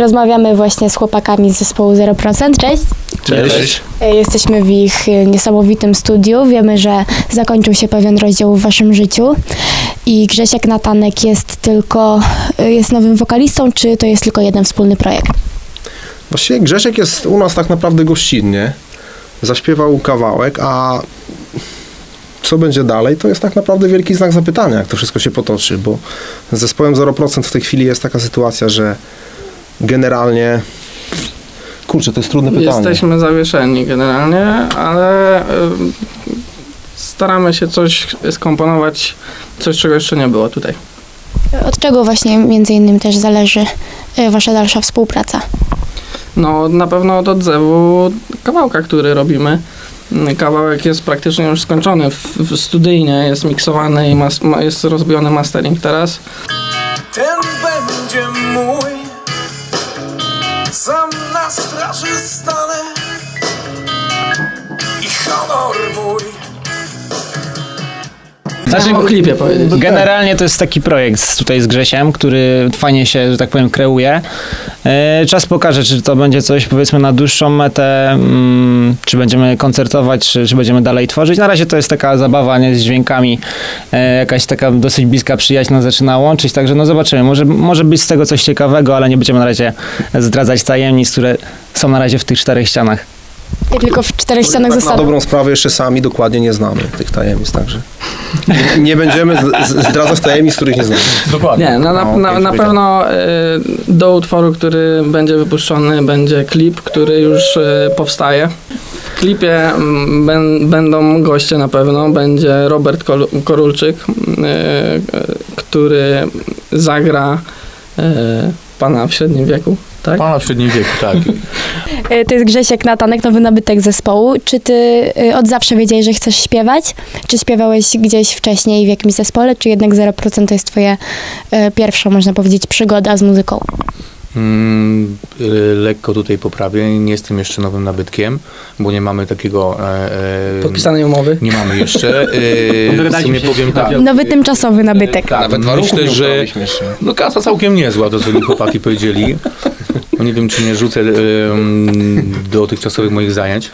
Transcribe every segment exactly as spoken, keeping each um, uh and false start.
Rozmawiamy właśnie z chłopakami z zespołu Zero Procent. Cześć! Cześć! Jesteśmy w ich niesamowitym studiu. Wiemy, że zakończył się pewien rozdział w waszym życiu. I Grzesiek Natanek jest tylko, jest nowym wokalistą, czy to jest tylko jeden wspólny projekt? Właściwie Grzesiek jest u nas tak naprawdę gościnnie. Zaśpiewał kawałek, a co będzie dalej, to jest tak naprawdę wielki znak zapytania, jak to wszystko się potoczy, bo z zespołem zero procent w tej chwili jest taka sytuacja, że generalnie, kurczę, to jest trudne pytanie. Jesteśmy zawieszeni generalnie, ale y, staramy się coś skomponować, coś, czego jeszcze nie było tutaj. Od czego właśnie między innymi też zależy y, wasza dalsza współpraca? No, na pewno od odzewu kawałka, który robimy. Kawałek jest praktycznie już skończony, w, w studyjnie jest miksowany i mas, ma, jest rozbijony mastering teraz. Ten będzie mój. Sam na straży stanę i honor mój. Znaczy, o klipie powiedzieć. Generalnie to jest taki projekt tutaj z Grzesiem, który fajnie się, że tak powiem, kreuje. Czas pokaże, czy to będzie coś, powiedzmy, na dłuższą metę, czy będziemy koncertować, czy, czy będziemy dalej tworzyć. Na razie to jest taka zabawa, nie, z dźwiękami, jakaś taka dosyć bliska przyjaźń nas zaczyna łączyć, także no zobaczymy. Może, może być z tego coś ciekawego, ale nie będziemy na razie zdradzać tajemnic, które są na razie w tych czterech ścianach. I tylko w czterech ścianach tak zasady. Na dobrą sprawę jeszcze sami dokładnie nie znamy tych tajemnic, także nie, nie będziemy zdradzać tajemnic, których nie znamy. Dokładnie. Nie, no na, no, na, na pewno y, do utworu, który będzie wypuszczony, będzie klip, który już y, powstaje. W klipie ben, będą goście na pewno, będzie Robert Kol Korulczyk, y, który zagra y, pana w średnim wieku. Tak? Pana w średnim wieku, tak. To jest Grzesiek Natanek, nowy nabytek zespołu. Czy ty od zawsze wiedziałeś, że chcesz śpiewać? Czy śpiewałeś gdzieś wcześniej w jakimś zespole? Czy jednak zero procent to jest twoja pierwsza, można powiedzieć, przygoda z muzyką? Mm, lekko tutaj poprawię. Nie jestem jeszcze nowym nabytkiem, bo nie mamy takiego... E, e, Podpisanej umowy? Nie mamy jeszcze. E, w sumie powiem tak. Nowy tymczasowy nabytek. E, tak, nawet myślę, że... No kasa całkiem niezła, to co mi chłopaki powiedzieli. No nie wiem, czy nie rzucę e, dotychczasowych moich zajęć.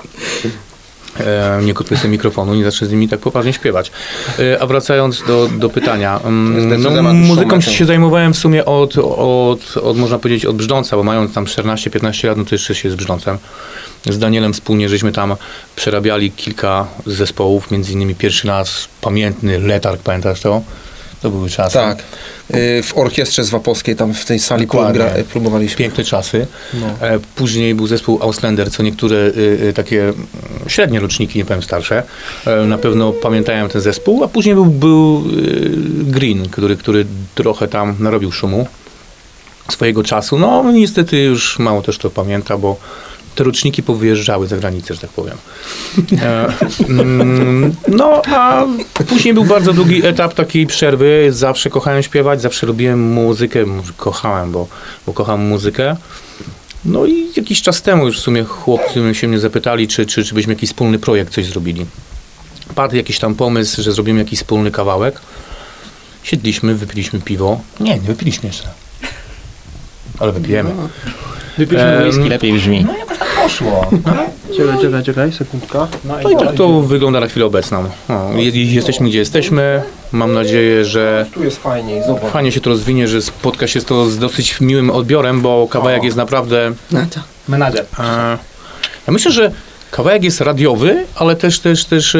E, nie kupię sobie mikrofonu, nie zacznę z nimi tak poważnie śpiewać. E, a wracając do, do pytania, mm, no, muzyką się zajmowałem w sumie od, od, od, można powiedzieć, od brzdąca, bo mając tam czternaście piętnaście lat, no to jeszcze się z brzdącem. Z Danielem wspólnie żeśmy tam przerabiali kilka zespołów, między innymi pierwszy nas pamiętny Letarg, pamiętasz to? To były czasy. Tak. W orkiestrze z Wapowskiej, tam w tej sali gra, próbowaliśmy. Piękne czasy. No. Później był zespół Ausländer, co niektóre takie średnie roczniki, nie powiem starsze, na pewno pamiętają ten zespół, a później był, był Green, który, który trochę tam narobił szumu swojego czasu. No niestety już mało też to pamięta, bo te roczniki powyjeżdżały za granicę, że tak powiem. E, mm, no, a później był bardzo długi etap takiej przerwy. Zawsze kochałem śpiewać, zawsze lubiłem muzykę. Kochałem, bo, bo kocham muzykę. No i jakiś czas temu już w sumie chłopcy się mnie zapytali, czy, czy, czy byśmy jakiś wspólny projekt coś zrobili. Padł jakiś tam pomysł, że zrobimy jakiś wspólny kawałek. Siedliśmy, wypiliśmy piwo. Nie, nie wypiliśmy jeszcze. Ale wypijemy. No. Wypiliśmy whisky, lepiej brzmi. No jakoś tak poszło. Czekaj, czekaj, czekaj, sekundka. No i tak to wygląda na chwilę obecną. No, jesteśmy gdzie jesteśmy. Mam nadzieję, że tu jest fajnie, zobacz. Fajnie się to rozwinie, że spotka się to z dosyć miłym odbiorem, bo kawałek jest naprawdę... Menadżer. Ja myślę, że kawałek jest radiowy, ale też, też, też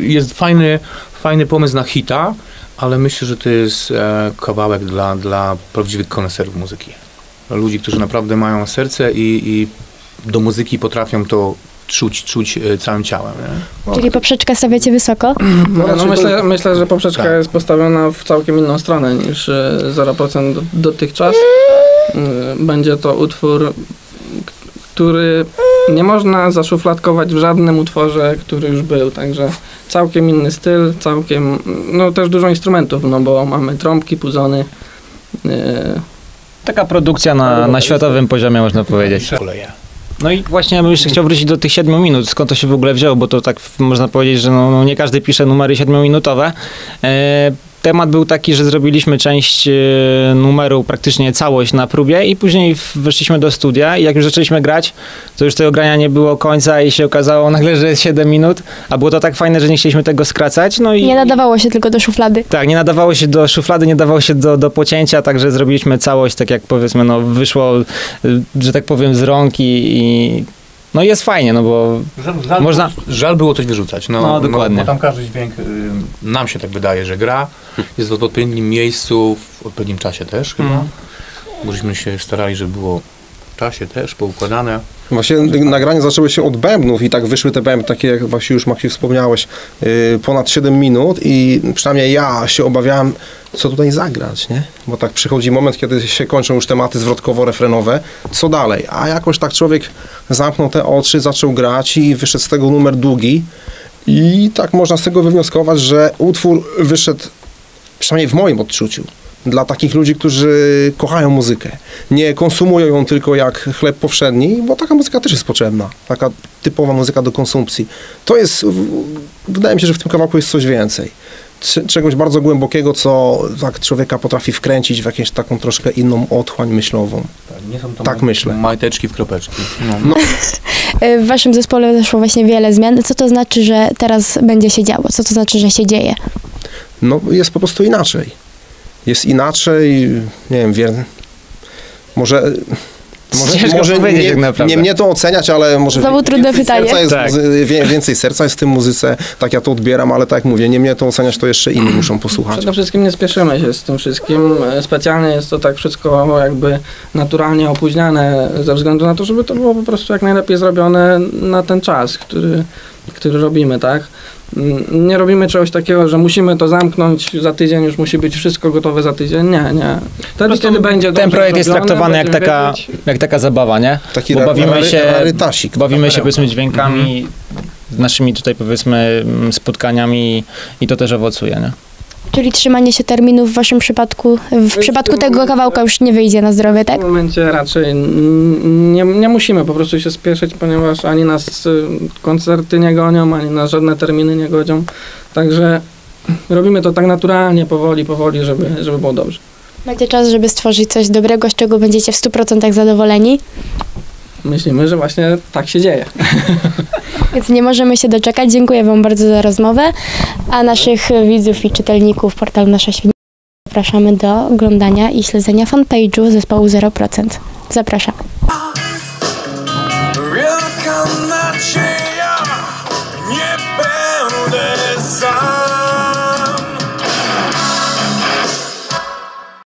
jest fajny, fajny pomysł na hita, ale myślę, że to jest kawałek dla, dla prawdziwych koneserów muzyki. Ludzi, którzy naprawdę mają serce i, i do muzyki potrafią to czuć, czuć całym ciałem. Nie? Czyli poprzeczkę stawiacie wysoko? No, no, no myślę, myślę, że poprzeczka tak. Jest postawiona w całkiem inną stronę niż zero procent dotychczas. Będzie to utwór, który nie można zaszufladkować w żadnym utworze, który już był, także całkiem inny styl, całkiem, no też dużo instrumentów, no bo mamy trąbki, puzony, Taka produkcja na, na światowym poziomie, można powiedzieć. No i właśnie ja bym jeszcze chciał wrócić do tych siedmiu minut, skąd to się w ogóle wzięło, bo to tak można powiedzieć, że no, no nie każdy pisze numery siedmiominutowe. E, temat był taki, że zrobiliśmy część numeru, praktycznie całość na próbie i później weszliśmy do studia i jak już zaczęliśmy grać, to już tego grania nie było końca i się okazało nagle, że jest siedem minut, a było to tak fajne, że nie chcieliśmy tego skracać. No i nie nadawało się tylko do szuflady. Tak, nie nadawało się do szuflady, nie dawało się do, do pocięcia, także zrobiliśmy całość, tak jak powiedzmy, no wyszło, że tak powiem, z rąk i, i no jest fajnie, no bo żal, żal, można... Żal było coś wyrzucać. No, no dokładnie. No, bo tam każdy dźwięk, y, nam się tak wydaje, że gra jest w odpowiednim miejscu, w odpowiednim czasie też chyba. Mm. Możeśmy się starali, żeby było w czasie też poukładane. Właśnie nagrania zaczęły się od bębnów i tak wyszły te bębny, takie jak właśnie już Maciej wspomniałeś, yy, ponad siedem minut i przynajmniej ja się obawiałem, co tutaj zagrać, nie? Bo tak przychodzi moment, kiedy się kończą już tematy zwrotkowo-refrenowe, co dalej? A jakoś tak człowiek zamknął te oczy, zaczął grać i wyszedł z tego numer długi i tak można z tego wywnioskować, że utwór wyszedł, przynajmniej w moim odczuciu, dla takich ludzi, którzy kochają muzykę. Nie konsumują ją tylko jak chleb powszedni, bo taka muzyka też jest potrzebna. Taka typowa muzyka do konsumpcji. To jest, wydaje mi się, że w tym kawałku jest coś więcej. Czegoś bardzo głębokiego, co tak człowieka potrafi wkręcić w jakąś taką troszkę inną otchłań myślową. Nie są to tak myślę. Majteczki w kropeczki. No. No. W waszym zespole zaszło właśnie wiele zmian. Co to znaczy, że teraz będzie się działo? Co to znaczy, że się dzieje? No jest po prostu inaczej. Jest inaczej, nie wiem, wie, może, może, może nie, tak nie mnie to oceniać, ale może znowu trudne pytanie. Serca jest, tak. wie, więcej serca jest w tym muzyce, tak ja to odbieram, ale tak jak mówię, nie mnie to oceniać, to jeszcze inni muszą posłuchać. Przede wszystkim nie spieszymy się z tym wszystkim, specjalnie jest to tak wszystko jakby naturalnie opóźniane ze względu na to, żeby to było po prostu jak najlepiej zrobione na ten czas, który, który robimy, tak? Nie robimy czegoś takiego, że musimy to zamknąć za tydzień, już musi być wszystko gotowe za tydzień. Nie, nie. Wtedy, kiedy będzie ten projekt jest traktowany jak taka, jak taka zabawa, nie? Taki Bo bawimy się, bawimy się powiedzmy dźwiękami, naszymi tutaj powiedzmy spotkaniami i to też owocuje, nie? Czyli trzymanie się terminów w waszym przypadku, w przypadku tego kawałka już nie wyjdzie na zdrowie, tak? W tym momencie raczej nie, nie musimy po prostu się spieszyć, ponieważ ani nas koncerty nie gonią, ani nas żadne terminy nie godzą. Także robimy to tak naturalnie, powoli, powoli, żeby, żeby było dobrze. Macie czas, żeby stworzyć coś dobrego, z czego będziecie w stu procentach zadowoleni? Myślimy, że właśnie tak się dzieje. Więc nie możemy się doczekać. Dziękuję wam bardzo za rozmowę, a naszych widzów i czytelników portalu Nasza Świdnica zapraszamy do oglądania i śledzenia fanpage'u zespołu Zero Procent. Zapraszamy.